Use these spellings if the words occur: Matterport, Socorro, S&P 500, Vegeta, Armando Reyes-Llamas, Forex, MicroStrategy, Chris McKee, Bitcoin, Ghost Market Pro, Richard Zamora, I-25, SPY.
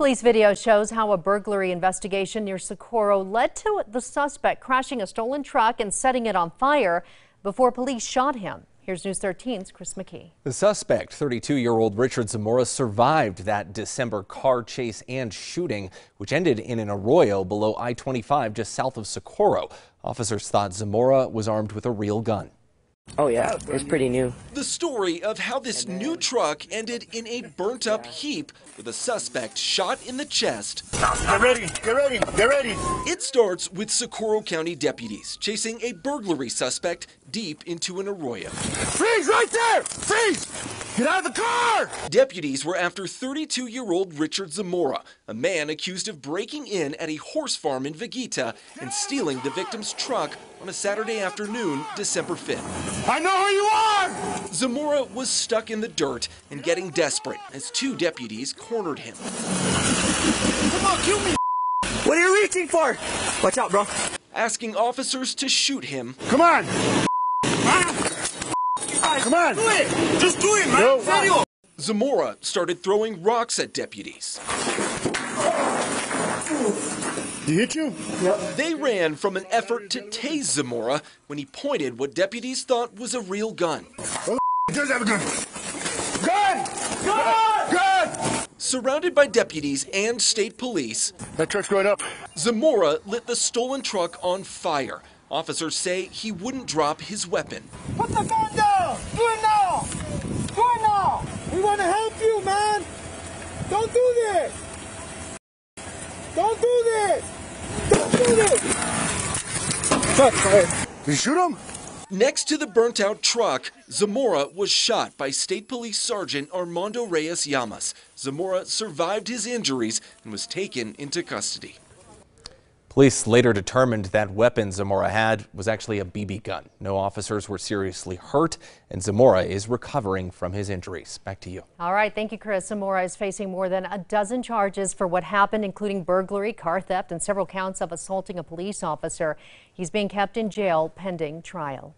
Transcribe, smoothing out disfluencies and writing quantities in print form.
Police video shows how a burglary investigation near Socorro led to the suspect crashing a stolen truck and setting it on fire before police shot him. Here's News 13's Chris McKee. The suspect, 32-year-old Richard Zamora, survived that December car chase and shooting, which ended in an arroyo below I-25 just south of Socorro. Officers thought Zamora was armed with a real gun. Oh yeah, it was pretty new. The story of how this new truck ended in a burnt-up heap with a suspect shot in the chest. Get ready, get ready, get ready. It starts with Socorro County deputies chasing a burglary suspect deep into an arroyo. Freeze right there! Freeze! Get out of the car! Deputies were after 32-year-old Richard Zamora, a man accused of breaking in at a horse farm in Vegeta and stealing the victim's truck on a Saturday afternoon, December 5th. I know who you are! Zamora was stuck in the dirt and getting desperate as two deputies cornered him. Come on, kill me! What are you reaching for? Watch out, bro. Asking officers to shoot him. Come on! Come on! Do it! Just do it, man! No. Serio. Zamora started throwing rocks at deputies. Did he hit you? Yep. They ran from an effort to tase Zamora when he pointed what deputies thought was a real gun. Oh, he does have a gun. Gun! Gun! Gun! Surrounded by deputies and state police, that truck's going up. Zamora lit the stolen truck on fire. Officers say he wouldn't drop his weapon. Put the gun down! Do it now! Do it now! We want to help you, man! Don't do this! Don't do this! Don't do this! Did you shoot him? Next to the burnt-out truck, Zamora was shot by State Police Sergeant Armando Reyes-Llamas. Zamora survived his injuries and was taken into custody. Police later determined that weapon Zamora had was actually a BB gun. No officers were seriously hurt, and Zamora is recovering from his injuries. Back to you. All right, thank you, Chris. Zamora is facing more than a dozen charges for what happened, including burglary, car theft, and several counts of assaulting a police officer. He's being kept in jail pending trial.